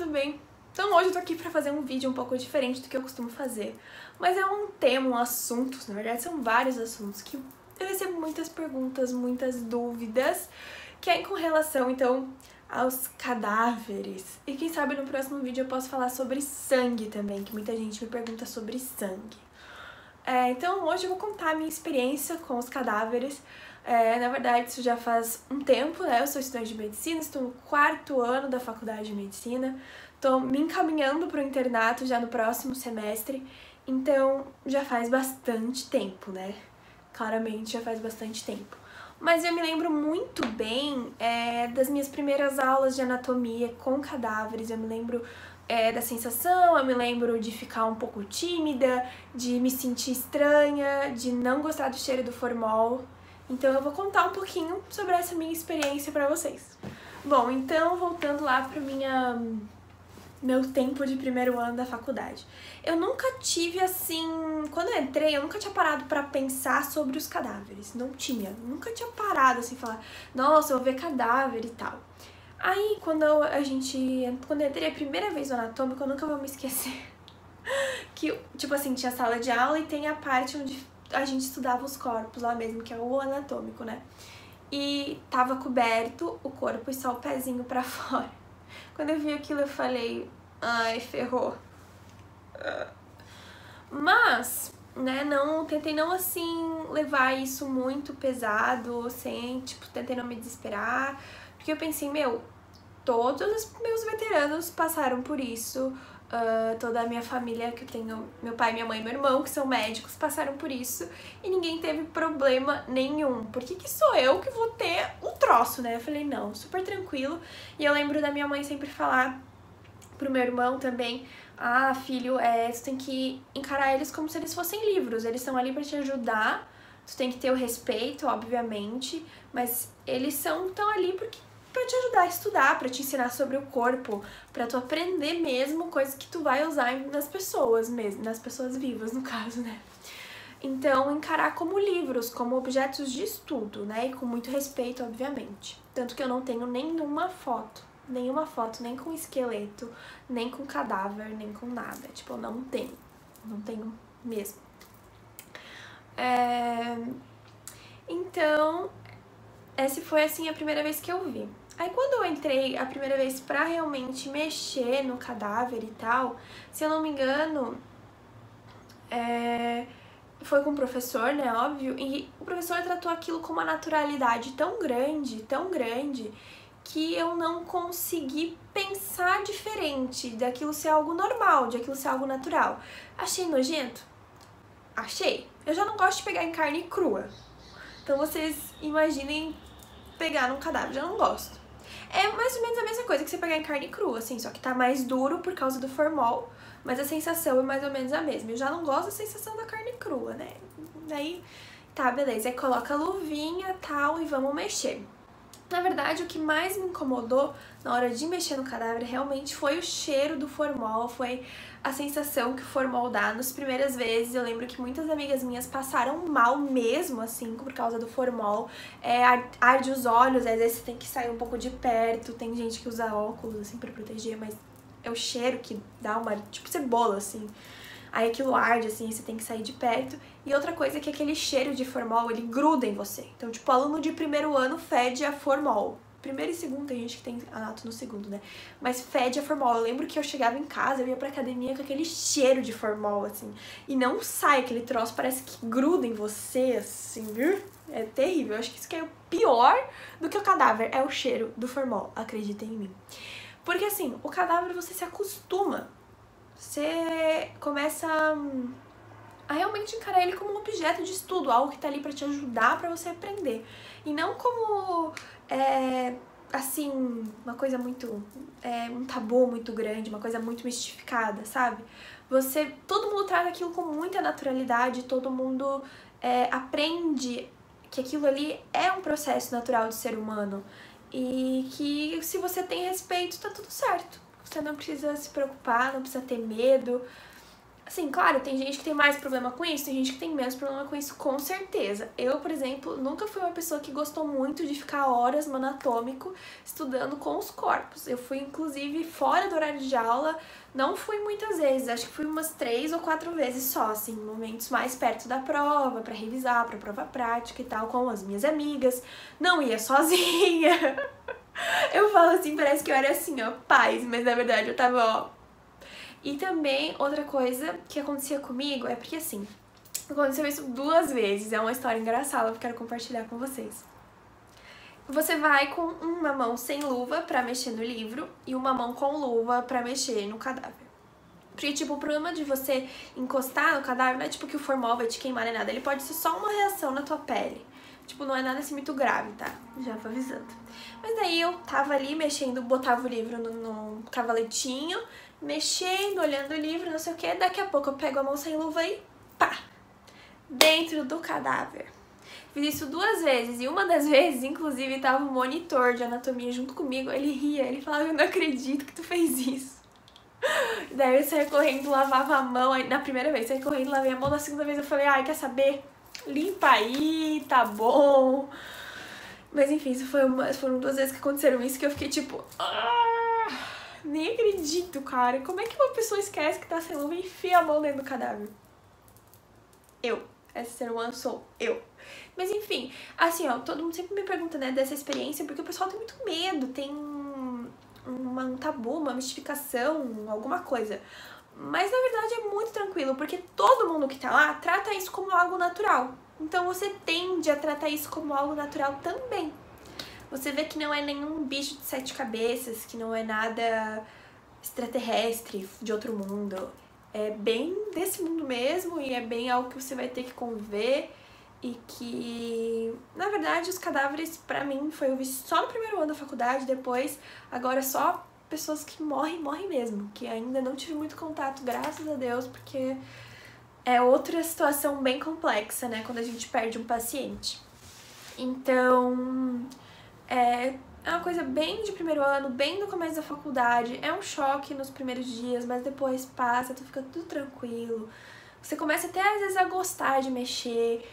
tudo bem? Então hoje eu tô aqui pra fazer um vídeo um pouco diferente do que eu costumo fazer. Mas é um tema, um assunto, na verdade são vários assuntos que eu recebo muitas perguntas, muitas dúvidas, que é com relação, então, aos cadáveres. E quem sabe no próximo vídeo eu posso falar sobre sangue também, que muita gente me pergunta sobre sangue. Então hoje eu vou contar a minha experiência com os cadáveres. Na verdade, isso já faz um tempo, né? Eu sou estudante de medicina, estou no 4º ano da faculdade de medicina, estou me encaminhando para o internato já no próximo semestre, então já faz bastante tempo, né? Claramente já faz bastante tempo. Mas eu me lembro muito bem das minhas primeiras aulas de anatomia com cadáveres, eu me lembro da sensação, eu me lembro de ficar um pouco tímida, de me sentir estranha, de não gostar do cheiro do formol. Então eu vou contar um pouquinho sobre essa minha experiência pra vocês. Bom, então voltando lá pro meu tempo de 1º ano da faculdade. Eu nunca tive assim... Quando eu entrei, eu nunca tinha parado pra pensar sobre os cadáveres. Não tinha. Nunca tinha parado assim, falar, nossa, eu vou ver cadáver e tal. Aí, quando eu entrei a primeira vez no anatômico, eu nunca vou me esquecer que, tipo assim, tinha sala de aula e tem a parte onde a gente estudava os corpos lá mesmo, que é o anatômico, né? E tava coberto o corpo e só o pezinho pra fora. Quando eu vi aquilo, eu falei, ai, ferrou. Mas, né, tentei não, assim, levar isso muito pesado, tentei não me desesperar, porque eu pensei, meu, todos os meus veteranos passaram por isso. Toda a minha família, que eu tenho meu pai, minha mãe e meu irmão, que são médicos, passaram por isso e ninguém teve problema nenhum. Por que que sou eu que vou ter um troço, né? Eu falei, não, super tranquilo. E eu lembro da minha mãe sempre falar pro meu irmão também, ah, filho, tu tem que encarar eles como se eles fossem livros, eles estão ali pra te ajudar, tu tem que ter o respeito, obviamente, mas eles estão ali porque pra te ajudar a estudar, pra te ensinar sobre o corpo, pra tu aprender mesmo coisas que tu vai usar nas pessoas mesmo, nas pessoas vivas, no caso, né? Então, encarar como livros, como objetos de estudo, né? E com muito respeito, obviamente. Tanto que eu não tenho nenhuma foto, nem com esqueleto, nem com cadáver, nem com nada. Tipo, eu não tenho mesmo. Então, essa foi, assim, a primeira vez que eu vi. Aí quando eu entrei a primeira vez pra realmente mexer no cadáver e tal, se eu não me engano, foi com o professor, né, óbvio, e o professor tratou aquilo com uma naturalidade tão grande, que eu não consegui pensar diferente daquilo ser algo normal, daquilo ser algo natural. Achei nojento? Achei. Eu já não gosto de pegar em carne crua. Então vocês imaginem pegar num cadáver, já não gosto. É mais ou menos a mesma coisa que você pegar em carne crua, assim, só que tá mais duro por causa do formol, mas a sensação é mais ou menos a mesma. Eu já não gosto da sensação da carne crua, né? Daí, tá, beleza. Aí coloca a luvinha e tal e vamos mexer. Na verdade, o que mais me incomodou na hora de mexer no cadáver realmente foi o cheiro do formol, foi a sensação que o formol dá. Nas primeiras vezes, eu lembro que muitas amigas minhas passaram mal mesmo, assim, por causa do formol. Arde os olhos, às vezes você tem que sair um pouco de perto, tem gente que usa óculos, assim, pra proteger, mas é o cheiro que dá uma, tipo, cebola, assim. Aí aquilo arde, assim, você tem que sair de perto. E outra coisa é que aquele cheiro de formol, ele gruda em você. Então, tipo, aluno de 1º ano fede a formol. 1º e 2º, tem gente que tem anato no 2º, né? Mas fede a formol. Eu lembro que eu chegava em casa, eu ia pra academia com aquele cheiro de formol, assim. E não sai aquele troço, parece que gruda em você, assim, viu? É terrível. Eu acho que isso que é pior do que o cadáver. É o cheiro do formol, acreditem em mim. Porque, assim, o cadáver você se acostuma. Você começa a realmente encarar ele como um objeto de estudo, algo que tá ali pra te ajudar, pra você aprender. E não como, assim, uma coisa muito... um tabu muito grande, uma coisa muito mistificada, sabe? Todo mundo trata aquilo com muita naturalidade, todo mundo aprende que aquilo ali é um processo natural do ser humano. E que se você tem respeito, tá tudo certo. Você não precisa se preocupar, não precisa ter medo. Assim, claro, tem gente que tem mais problema com isso, tem gente que tem menos problema com isso, com certeza. Eu, por exemplo, nunca fui uma pessoa que gostou muito de ficar horas no anatômico estudando com os corpos. Eu fui, inclusive, fora do horário de aula, não fui muitas vezes, acho que fui umas 3 ou 4 vezes só, assim, momentos mais perto da prova, pra revisar, pra prova prática e tal, com as minhas amigas. Não ia sozinha. Eu falo assim, parece que eu era assim, ó, paz, mas na verdade eu tava, ó... E também outra coisa que acontecia comigo é porque, assim, aconteceu isso 2 vezes, é uma história engraçada que eu quero compartilhar com vocês. Você vai com uma mão sem luva pra mexer no livro e uma mão com luva pra mexer no cadáver. Porque, tipo, o problema de você encostar no cadáver não é, tipo, que o formol vai te queimar nem nada, ele pode ser só uma reação na tua pele. Tipo, não é nada assim muito grave, tá? Já vou avisando. Mas daí eu tava ali mexendo, botava o livro no cavaletinho, mexendo, olhando o livro, não sei o que. Daqui a pouco eu pego a mão sem luva e pá! Dentro do cadáver. Fiz isso 2 vezes e uma das vezes, inclusive, tava um monitor de anatomia junto comigo. Ele ria, ele falava, eu não acredito que tu fez isso. Daí eu saí correndo, lavava a mão. Na primeira vez, saí correndo, lavei a mão. Na segunda vez eu falei, ai, quer saber? Limpa aí, tá bom. Mas enfim, isso foram 2 vezes que aconteceram isso que eu fiquei tipo... Ah, nem acredito, cara. Como é que uma pessoa esquece que tá sem luva e enfia a mão dentro do cadáver? Eu. Esse ser humano sou eu. Mas enfim, assim, ó, todo mundo sempre me pergunta, né, dessa experiência, porque o pessoal tem muito medo, tem um tabu, uma mistificação, alguma coisa. Mas, na verdade, é muito tranquilo, porque todo mundo que tá lá trata isso como algo natural. Então, você tende a tratar isso como algo natural também. Você vê que não é nenhum bicho de 7 cabeças, que não é nada extraterrestre, de outro mundo. É bem desse mundo mesmo e é bem algo que você vai ter que conviver. E que, na verdade, os cadáveres, pra mim, foi eu vi só no primeiro ano da faculdade, depois, agora só... pessoas que morrem mesmo, que ainda não tive muito contato, graças a Deus, porque é outra situação bem complexa, né, quando a gente perde um paciente. Então, é uma coisa bem de primeiro ano, bem no começo da faculdade, é um choque nos primeiros dias, mas depois passa, tu fica tudo tranquilo, você começa até às vezes a gostar de mexer,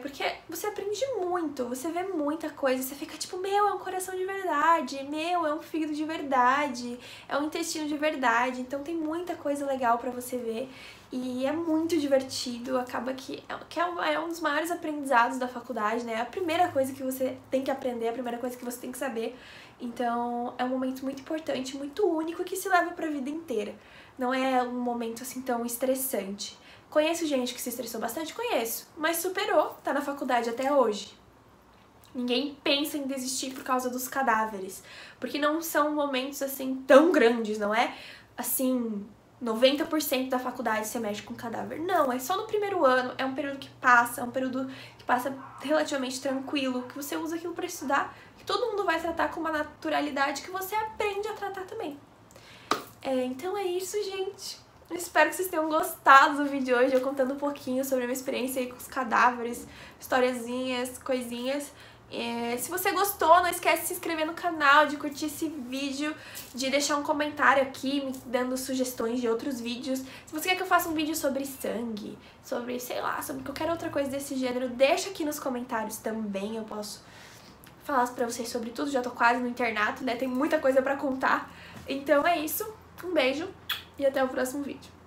porque você aprende muito, você vê muita coisa, você fica tipo, meu, é um coração de verdade, meu, é um fígado de verdade, é um intestino de verdade, então tem muita coisa legal pra você ver e é muito divertido, acaba que é um dos maiores aprendizados da faculdade, né, a primeira coisa que você tem que aprender, a primeira coisa que você tem que saber, então é um momento muito importante, muito único que se leva pra vida inteira, não é um momento assim tão estressante. Conheço gente que se estressou bastante? Conheço. Mas superou, tá na faculdade até hoje. Ninguém pensa em desistir por causa dos cadáveres. Porque não são momentos, assim, tão grandes, não é? Assim, 90% da faculdade você mexe com cadáver. Não, é só no primeiro ano, é um período que passa, é um período que passa relativamente tranquilo, que você usa aquilo pra estudar, que todo mundo vai tratar com uma naturalidade que você aprende a tratar também. Então é isso, gente. Espero que vocês tenham gostado do vídeo de hoje, eu contando um pouquinho sobre a minha experiência aí com os cadáveres, historiazinhas, coisinhas. Se você gostou, não esquece de se inscrever no canal, de curtir esse vídeo, de deixar um comentário aqui me dando sugestões de outros vídeos. Se você quer que eu faça um vídeo sobre sangue, sobre, sei lá, sobre qualquer outra coisa desse gênero, deixa aqui nos comentários também, eu posso falar pra vocês sobre tudo. Já tô quase no internato, né? Tem muita coisa pra contar. Então é isso, um beijo! E até o próximo vídeo.